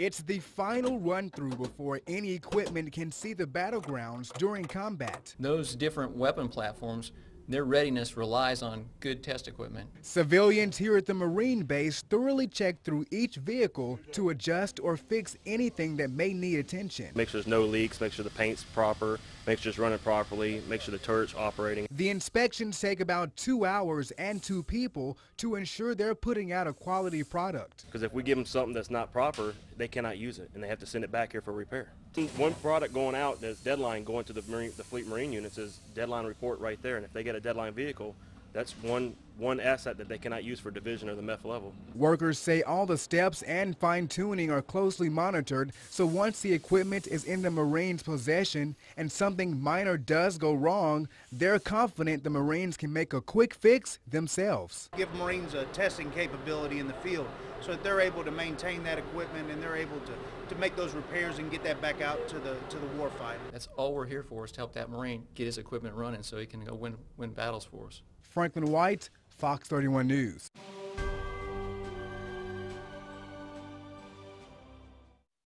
It's the final run-through before any equipment can see the battlegrounds during combat. Those different weapon platforms, their readiness relies on good test equipment. Civilians here at the Marine Base thoroughly check through each vehicle to adjust or fix anything that may need attention. Make sure there's no leaks, make sure the paint's proper, make sure it's running properly, make sure the turret's operating. The inspections take about 2 hours and 2 people to ensure they're putting out a quality product. Because if we give them something that's not proper, they cannot use it and they have to send it back here for repair. One product going out, there's deadline going to the Fleet Marine units is deadline report right there, and if they get a deadline vehicle, that's one asset that they cannot use for division or the MEF level. Workers say all the steps and fine-tuning are closely monitored, so once the equipment is in the Marines' possession and something minor does go wrong, they're confident the Marines can make a quick fix themselves. Give Marines a testing capability in the field so that they're able to maintain that equipment and they're able to make those repairs and get that back out to the warfighter. That's all we're here for, is to help that Marine get his equipment running so he can go win battles for us. Franklin White, Fox 31 News.